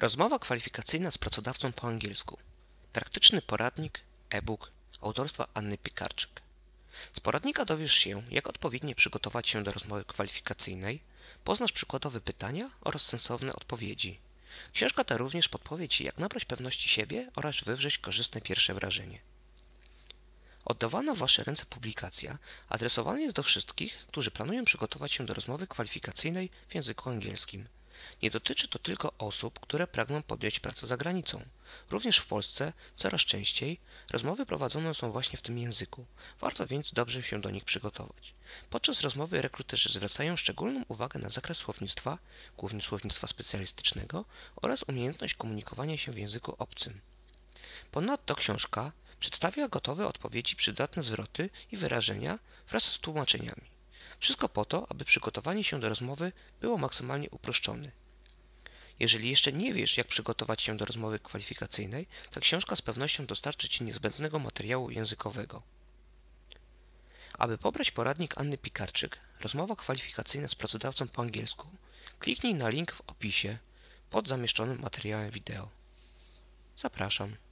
Rozmowa kwalifikacyjna z pracodawcą po angielsku. Praktyczny poradnik, e-book autorstwa Anny Piekarczyk. Z poradnika dowiesz się, jak odpowiednio przygotować się do rozmowy kwalifikacyjnej, poznasz przykładowe pytania oraz sensowne odpowiedzi. Książka ta również podpowie Ci, jak nabrać pewności siebie oraz wywrzeć korzystne pierwsze wrażenie. Oddawana w Wasze ręce publikacja adresowana jest do wszystkich, którzy planują przygotować się do rozmowy kwalifikacyjnej w języku angielskim. Nie dotyczy to tylko osób, które pragną podjąć pracę za granicą. Również w Polsce coraz częściej rozmowy prowadzone są właśnie w tym języku. Warto więc dobrze się do nich przygotować. Podczas rozmowy rekruterzy zwracają szczególną uwagę na zakres słownictwa, głównie słownictwa specjalistycznego oraz umiejętność komunikowania się w języku obcym. Ponadto książka przedstawia gotowe odpowiedzi, przydatne zwroty i wyrażenia wraz z tłumaczeniami. Wszystko po to, aby przygotowanie się do rozmowy było maksymalnie uproszczone. Jeżeli jeszcze nie wiesz, jak przygotować się do rozmowy kwalifikacyjnej, ta książka z pewnością dostarczy Ci niezbędnego materiału językowego. Aby pobrać poradnik Anny Piekarczyk, rozmowa kwalifikacyjna z pracodawcą po angielsku, kliknij na link w opisie pod zamieszczonym materiałem wideo. Zapraszam.